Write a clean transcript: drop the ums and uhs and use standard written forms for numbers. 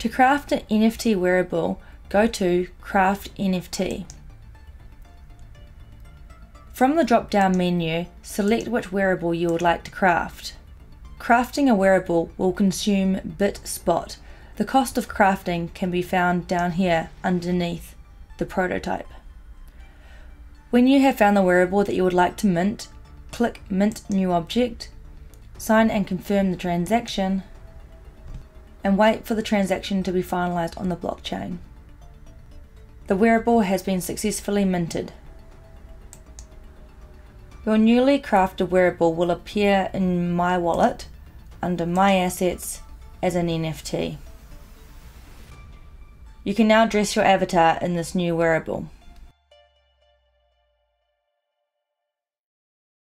To craft an NFT wearable, go to Craft NFT. From the drop-down menu, select which wearable you would like to craft. Crafting a wearable will consume BitSpot. The cost of crafting can be found down here underneath the prototype. When you have found the wearable that you would like to mint, click Mint New Object, sign and confirm the transaction, and wait for the transaction to be finalized on the blockchain. The wearable has been successfully minted. Your newly crafted wearable will appear in My Wallet under My Assets as an NFT. You can now dress your avatar in this new wearable.